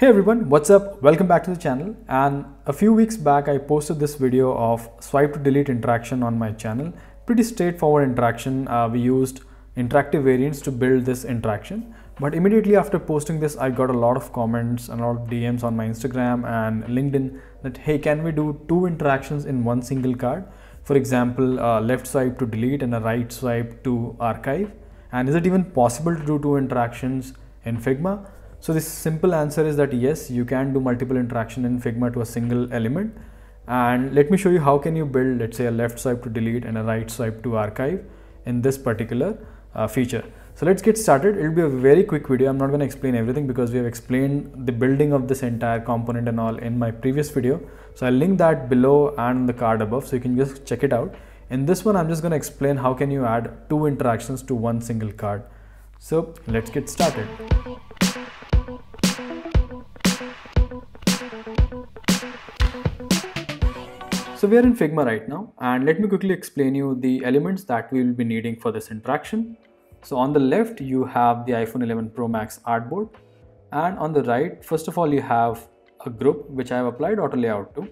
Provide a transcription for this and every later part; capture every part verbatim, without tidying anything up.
Hey everyone, what's up? Welcome back to the channel. And a few weeks back I posted this video of swipe to delete interaction on my channel. Pretty straightforward interaction. Uh, we used interactive variants to build this interaction, but immediately after posting this I got a lot of comments and a lot of D Ms on my Instagram and LinkedIn that hey, can we do two interactions in one single card? For example, a left swipe to delete and a right swipe to archive. And is it even possible to do two interactions in Figma? So the simple answer is that yes, you can do multiple interaction in Figma to a single element. And let me show you how can you build, let's say, a left swipe to delete and a right swipe to archive in this particular uh, feature. So let's get started. It'll be a very quick video. I'm not going to explain everything because we have explained the building of this entire component and all in my previous video. So I'll link that below and the card above, so you can just check it out. In this one, I'm just going to explain how can you add two interactions to one single card. So let's get started. So we are in Figma right now, and let me quickly explain you the elements that we will be needing for this interaction. So on the left you have the iPhone eleven pro max artboard, and on the right, first of all, you have a group which I have applied auto layout to.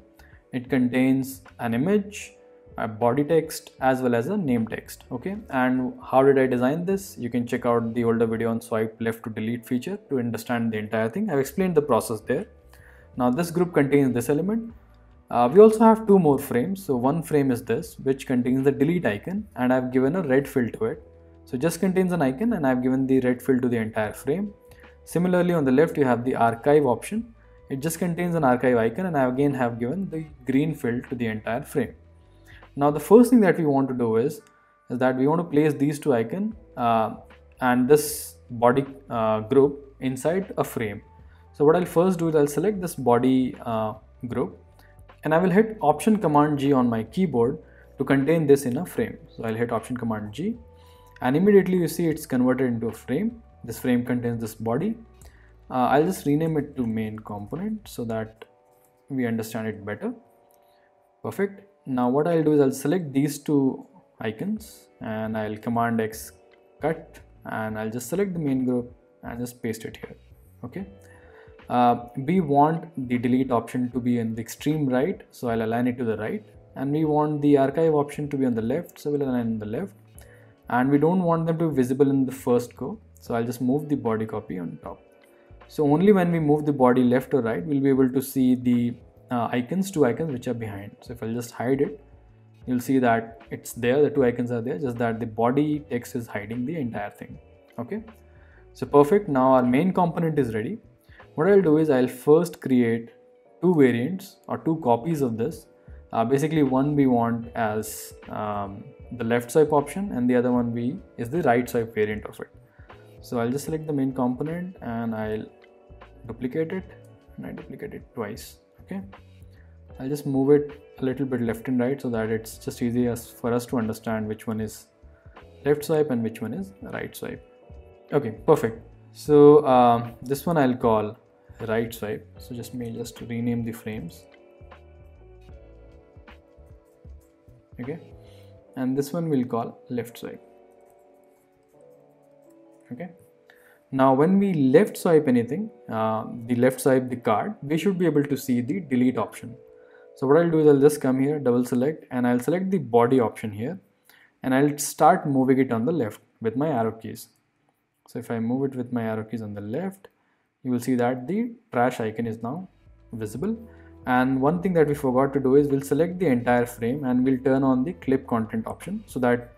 It contains an image, a body text, as well as a name text. Okay, and how did I design this? You can check out the older video on swipe left to delete feature to understand the entire thing. I've explained the process there. Now this group contains this element. Uh, we also have two more frames. So one frame is this, which contains the delete icon, and I've given a red fill to it. So it just contains an icon, and I've given the red fill to the entire frame. Similarly, on the left you have the archive option. It just contains an archive icon, and I again have given the green fill to the entire frame. Now the first thing that we want to do is, is that we want to place these two icons uh, and this body uh, group inside a frame. So what I'll first do is I'll select this body uh, group. And I will hit Option Command G on my keyboard to contain this in a frame. So I'll hit Option Command G, and immediately you see it's converted into a frame. This frame contains this body. Uh, I'll just rename it to main component so that we understand it better. Perfect. Now what I'll do is I'll select these two icons, and I'll Command X cut, and I'll just select the main group and just paste it here. Okay. Uh, we want the delete option to be in the extreme right, so I'll align it to the right, and we want the archive option to be on the left, so we'll align on the left, and we don't want them to be visible in the first go, so I'll just move the body copy on top. So only when we move the body left or right, we'll be able to see the uh, icons, two icons which are behind. So if I'll just hide it, you'll see that it's there, the two icons are there, just that the body text is hiding the entire thing. Okay, so perfect. Now our main component is ready. What I'll do is I'll first create two variants or two copies of this. Uh, basically, one we want as um, the left swipe option, and the other one we is the right swipe variant of it. So I'll just select the main component, and I'll duplicate it, and I duplicate it twice. Okay, I'll just move it a little bit left and right so that it's just easier for us to understand which one is left swipe and which one is right swipe. Okay, perfect. So uh, this one I'll call right swipe, so just may just rename the frames. Okay, and this one we'll call left swipe. Okay, now when we left swipe anything, uh, the left swipe the card, we should be able to see the delete option. So what I'll do is I'll just come here, double select, and I'll select the body option here, and I'll start moving it on the left with my arrow keys. So if I move it with my arrow keys on the left, you will see that the trash icon is now visible. And one thing that we forgot to do is we'll select the entire frame, and we'll turn on the clip content option so that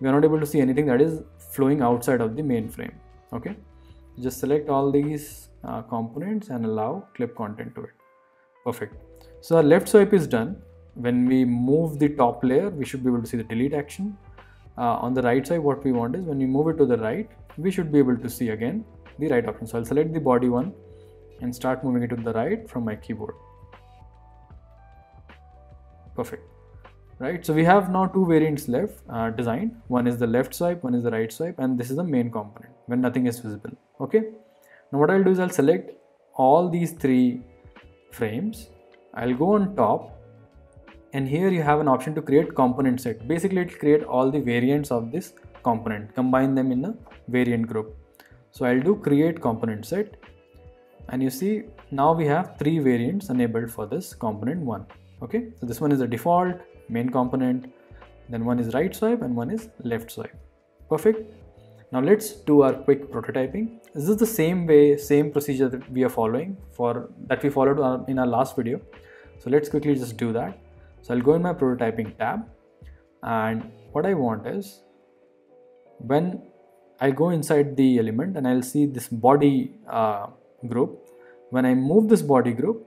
we are not able to see anything that is flowing outside of the main frame. Okay, just select all these uh, components and allow clip content to it. Perfect. So our left swipe is done. When we move the top layer, we should be able to see the delete action. Uh, on the right side, what we want is when we move it to the right, we should be able to see again the right option. So I'll select the body one and start moving it to the right from my keyboard. Perfect. Right, so we have now two variants left uh, designed. One is the left swipe, one is the right swipe, and this is the main component when nothing is visible. Okay, now what I'll do is I'll select all these three frames. I'll go on top, and here you have an option to create component set. Basically, it'll create all the variants of this component, combine them in a variant group. So I'll do create component set, And you see now we have three variants enabled for this component one. Okay, so this one is the default main component, then one is right swipe and one is left swipe. Perfect. Now let's do our quick prototyping. This is the same way, same procedure that we are following for that we followed in our last video. So let's quickly just do that. So I'll go in my prototyping tab, and what I want is when I go inside the element and I'll see this body uh, group. When I move this body group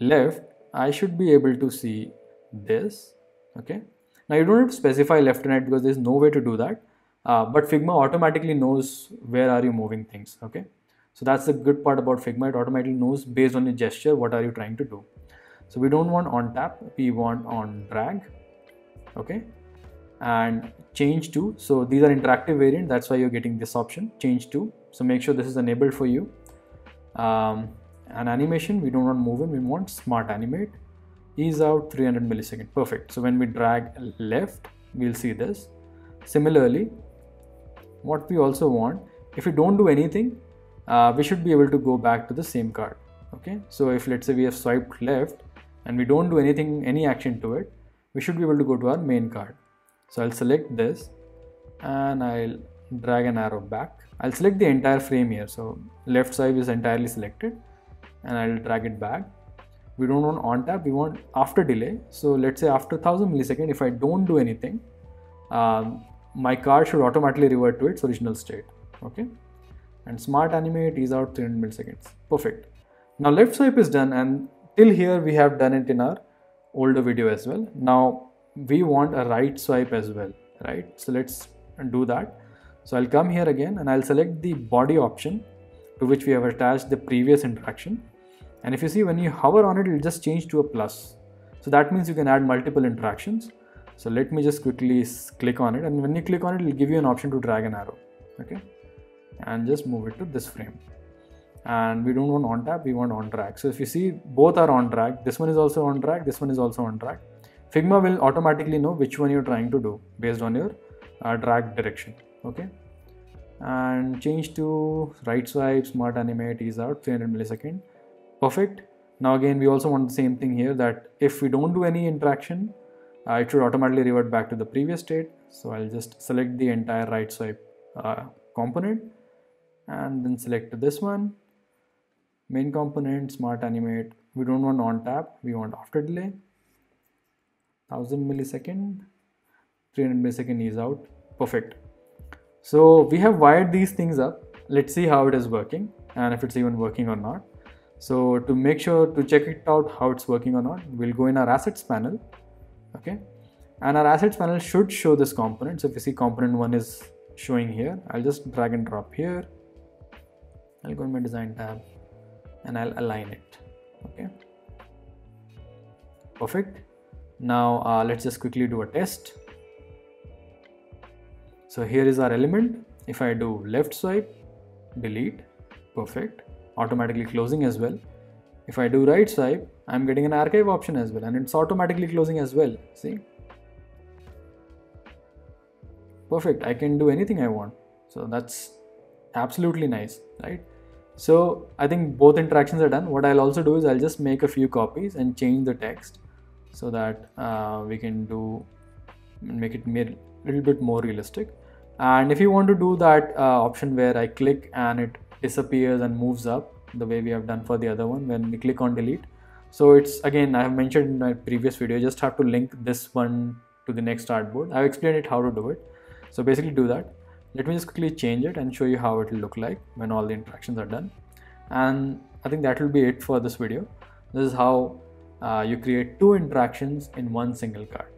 left, I should be able to see this. Okay. Now you don't have to specify left and right because there's no way to do that. Uh, but Figma automatically knows where are you moving things. Okay. So that's the good part about Figma. It automatically knows based on your gesture what are you trying to do. So we don't want on tap, we want on drag. Okay. And change to. So these are interactive variant. That's why you're getting this option, change to. So make sure this is enabled for you. Um, an animation, we don't want move in, we want smart animate. Ease out three hundred milliseconds. Perfect. So when we drag left, we'll see this. Similarly, what we also want, if we don't do anything, uh, we should be able to go back to the same card. Okay. So if let's say we have swiped left and we don't do anything, any action to it, we should be able to go to our main card. So I'll select this and I'll drag an arrow back. I'll select the entire frame here. So left swipe is entirely selected and I'll drag it back. We don't want on tap, we want after delay. So let's say after one thousand milliseconds, if I don't do anything, um, my card should automatically revert to its original state. Okay. And smart animate is out three hundred milliseconds. Perfect. Now left swipe is done, and till here we have done it in our older video as well. Now we want a right swipe as well, right? So let's do that. So I'll come here again and I'll select the body option to which we have attached the previous interaction. And if you see, when you hover on it, it will just change to a plus. So that means you can add multiple interactions. So let me just quickly click on it. And when you click on it, it will give you an option to drag an arrow. Okay. And just move it to this frame. And we don't want on tap, we want on drag. So if you see, both are on drag. This one is also on drag. This one is also on drag. Figma will automatically know which one you're trying to do based on your uh, drag direction. Okay. And change to right swipe, smart animate, ease out, three hundred milliseconds. Perfect. Now again, we also want the same thing here, that if we don't do any interaction, uh, it should automatically revert back to the previous state. So I'll just select the entire right swipe uh, component and then select this one. Main component, smart animate. We don't want on tap, we want after delay. one thousand milliseconds, three hundred milliseconds ease out. Perfect. So we have wired these things up. Let's see how it is working and if it's even working or not. So to make sure to check it out how it's working or not, we'll go in our assets panel. Okay. And our assets panel should show this component. So if you see, component one is showing here. I'll just drag and drop here. I'll go in my design tab and I'll align it. Okay. Perfect. Now uh, let's just quickly do a test. So here is our element. If I do left swipe, delete, perfect, automatically closing as well. If I do right swipe, I'm getting an archive option as well, and it's automatically closing as well. See, perfect. I can do anything I want. So that's absolutely nice, right? So I think both interactions are done. What I'll also do is I'll just make a few copies and change the text so that uh, we can do make it a little bit more realistic. And if you want to do that uh, option where I click and it disappears and moves up the way we have done for the other one when we click on delete. So it's again, I have mentioned in my previous video, just have to link this one to the next artboard. I've explained it how to do it. So basically do that. Let me just quickly change it and show you how it will look like when all the interactions are done. And I think that will be it for this video. This is how uh, you create two interactions in one single card.